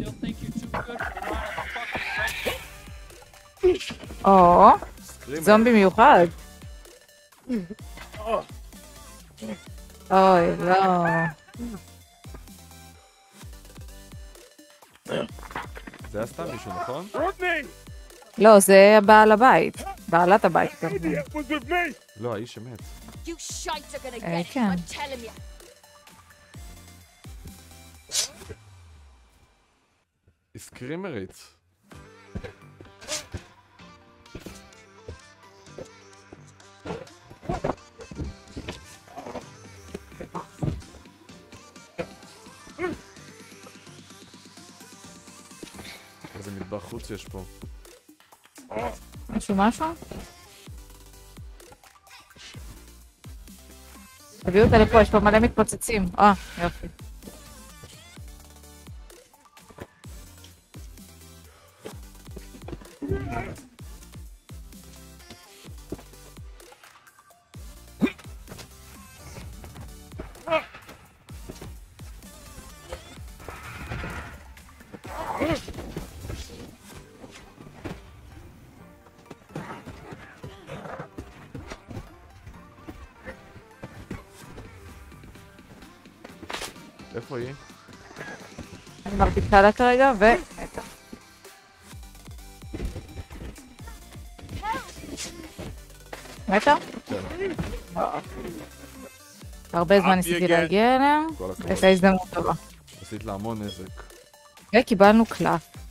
still think you're too good for running the fucking trenches. Oh, זומבי מיוחד. אוי, לא. זה היה סתם מישהו, נכון? לא, זה בעל הבית. בעלת הבית. לא, האיש אמת. אה, כן. סקרימרית. איזה מדבר חוץ יש פה. משהו? תביאו אותה לפה, יש פה מלא מתפוצצים. אה, יופי. איפה היא? אני מרפיקה לה כרגע ו... מתה? הרבה זמן ניסיתי להגיע אליה, הייתה הזדמנות טובה. עשית לה המון נזק. וקיבלנו קלף.